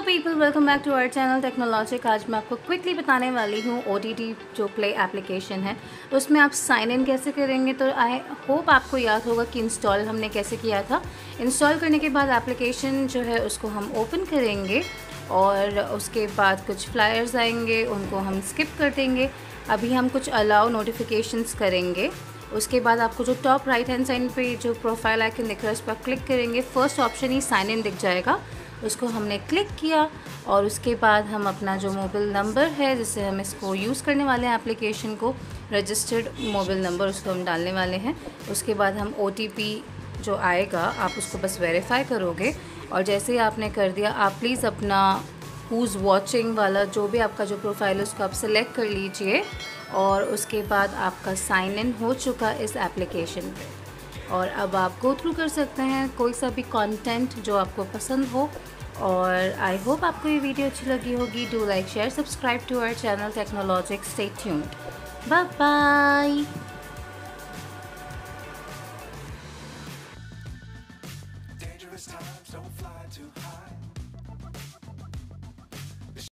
Hello people, welcome back to our channel Techno Logic. आज मैं आपको क्विकली बताने वाली हूँ OTT जो प्ले एप्लीकेशन है उसमें आप साइन इन कैसे करेंगे। तो आई होप आपको याद होगा कि इंस्टॉल हमने कैसे किया था। इंस्टॉल करने के बाद एप्लीकेशन जो है उसको हम ओपन करेंगे और उसके बाद कुछ फ्लायर्स आएंगे, उनको हम स्किप कर देंगे। अभी हम कुछ अलाउ नोटिफिकेशंस करेंगे। उसके बाद आपको जो टॉप राइट हैंड साइड पर जो प्रोफाइल आइकन दिख रहा है उस पर क्लिक करेंगे। फर्स्ट ऑप्शन ही साइन इन दिख जाएगा, उसको हमने क्लिक किया और उसके बाद हम अपना जो मोबाइल नंबर है जिससे हम इसको यूज़ करने वाले हैं एप्लीकेशन को, रजिस्टर्ड मोबाइल नंबर उसको हम डालने वाले हैं। उसके बाद हम OTP जो आएगा आप उसको बस वेरीफाई करोगे और जैसे ही आपने कर दिया आप प्लीज़ अपना हूज़ वॉचिंग वाला जो भी आपका जो प्रोफाइल है उसको आप सेलेक्ट कर लीजिए और उसके बाद आपका साइन इन हो चुका इस एप्लीकेशन पर। और अब आप गो थ्रू कर सकते हैं कोई सा भी कंटेंट जो आपको पसंद हो। और आई होप आपको ये वीडियो अच्छी लगी होगी। Do like, share, subscribe to our channel Techno Logic. Stay tuned, bye bye.